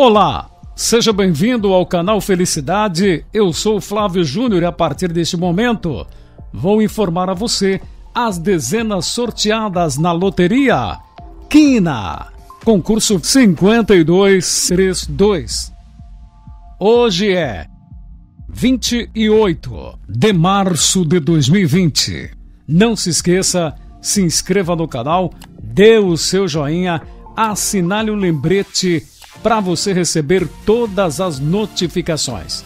Olá, seja bem-vindo ao canal Felicidade, eu sou Flávio Júnior e a partir deste momento vou informar a você as dezenas sorteadas na loteria Quina, concurso 5232. Hoje é 28 de março de 2020. Não se esqueça, se inscreva no canal, dê o seu joinha, assinale o lembrete para você receber todas as notificações.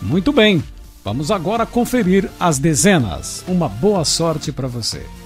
Muito bem, vamos agora conferir as dezenas. Uma boa sorte para você.